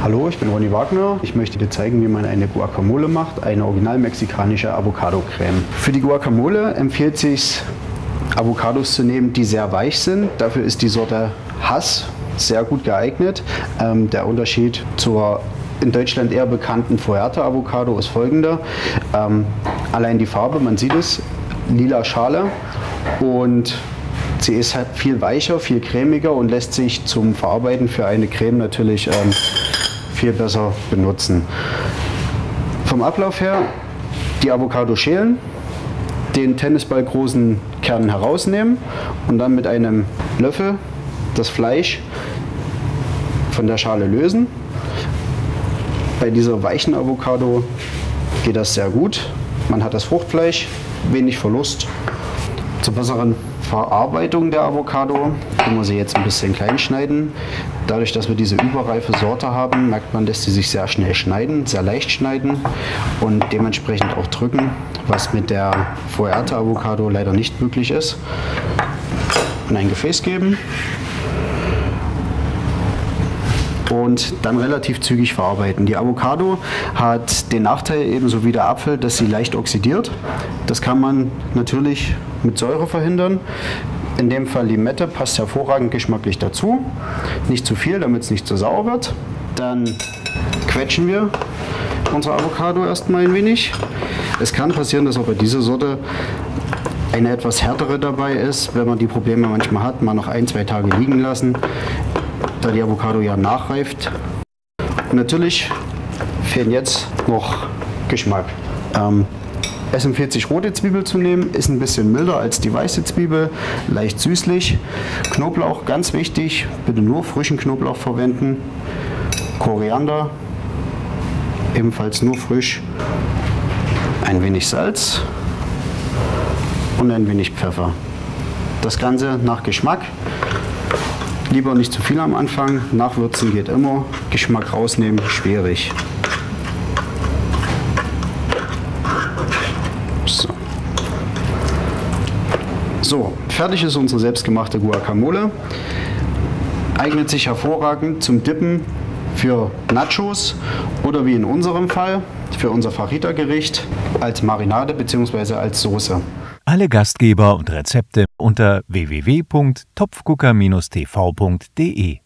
Hallo, ich bin Ronny Wagner. Ich möchte dir zeigen, wie man eine Guacamole macht, eine original mexikanische Avocado-Creme. Für die Guacamole empfiehlt sich, Avocados zu nehmen, die sehr weich sind. Dafür ist die Sorte Hass sehr gut geeignet. Der Unterschied zur in Deutschland eher bekannten Fuerte-Avocado ist folgender. Allein die Farbe, man sieht es, lila Schale, und sie ist halt viel weicher, viel cremiger und lässt sich zum Verarbeiten für eine Creme natürlich viel besser benutzen. Vom Ablauf her, die Avocado schälen, den tennisballgroßen Kern herausnehmen und dann mit einem Löffel das Fleisch von der Schale lösen. Bei dieser weichen Avocado geht das sehr gut. Man hat das Fruchtfleisch, wenig Verlust. Zur besseren Verarbeitung der Avocado können wir sie jetzt ein bisschen klein schneiden. Dadurch, dass wir diese überreife Sorte haben, merkt man, dass sie sich sehr schnell schneiden, sehr leicht schneiden und dementsprechend auch drücken, was mit der Fuerte Avocado leider nicht möglich ist. In ein Gefäß geben und dann relativ zügig verarbeiten. Die Avocado hat den Nachteil ebenso wie der Apfel, dass sie leicht oxidiert. Das kann man natürlich mit Säure verhindern. In dem Fall Limette passt hervorragend geschmacklich dazu. Nicht zu viel, damit es nicht zu sauer wird. Dann quetschen wir unsere Avocado erstmal ein wenig. Es kann passieren, dass auch bei dieser Sorte eine etwas härtere dabei ist. Wenn man die Probleme manchmal hat, mal noch 1-2 Tage liegen lassen, da die Avocado ja nachreift. Und natürlich fehlen jetzt noch Geschmack. Es empfiehlt sich, rote Zwiebel zu nehmen, ist ein bisschen milder als die weiße Zwiebel, leicht süßlich. Knoblauch, ganz wichtig, bitte nur frischen Knoblauch verwenden. Koriander, ebenfalls nur frisch. Ein wenig Salz und ein wenig Pfeffer. Das Ganze nach Geschmack. Lieber nicht zu viel am Anfang, nachwürzen geht immer, Geschmack rausnehmen schwierig. So, fertig ist unsere selbstgemachte Guacamole. Eignet sich hervorragend zum Dippen für Nachos oder wie in unserem Fall für unser Fajita-Gericht als Marinade bzw. als Soße. Alle Gastgeber und Rezepte unter www.topfgucker-tv.de